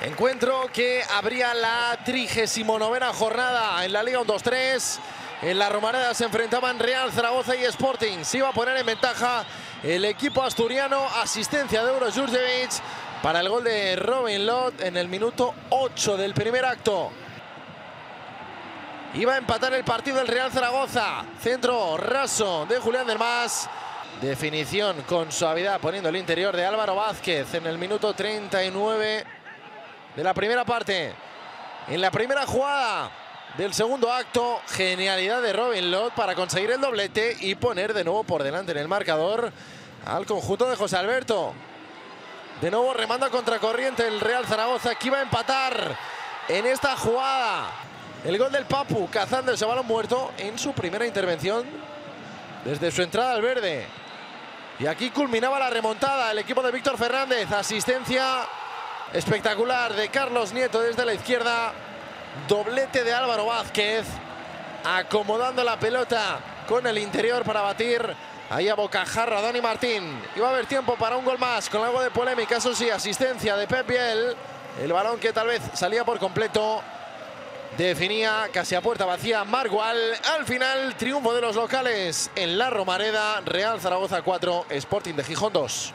Encuentro que abría la 39ª jornada en la Liga 1-2-3. En La Romareda se enfrentaban Real Zaragoza y Sporting. Se iba a poner en ventaja el equipo asturiano. Asistencia de Euro-Jurjevic para el gol de Robin Lod en el minuto 8 del primer acto. Iba a empatar el partido el Real Zaragoza. Centro raso de Julián del Mas. Definición con suavidad poniendo el interior de Álvaro Vázquez en el minuto 39 de la primera parte. En la primera jugada del segundo acto, genialidad de Robin Lod para conseguir el doblete y poner de nuevo por delante en el marcador al conjunto de José Alberto. De nuevo remanda contracorriente el Real Zaragoza, que iba a empatar en esta jugada. El gol del Papu cazando ese balón muerto en su primera intervención desde su entrada al verde. Y aquí culminaba la remontada el equipo de Víctor Fernández. Asistencia espectacular de Carlos Nieto desde la izquierda. Doblete de Álvaro Vázquez, acomodando la pelota con el interior para batir ahí a bocajarra Dani Martín. Iba a haber tiempo para un gol más, con algo de polémica, eso sí, asistencia de Pep Biel. El balón que tal vez salía por completo, definía casi a puerta vacía Marc Gual. Al final, triunfo de los locales en La Romareda, Real Zaragoza 4, Sporting de Gijón 2.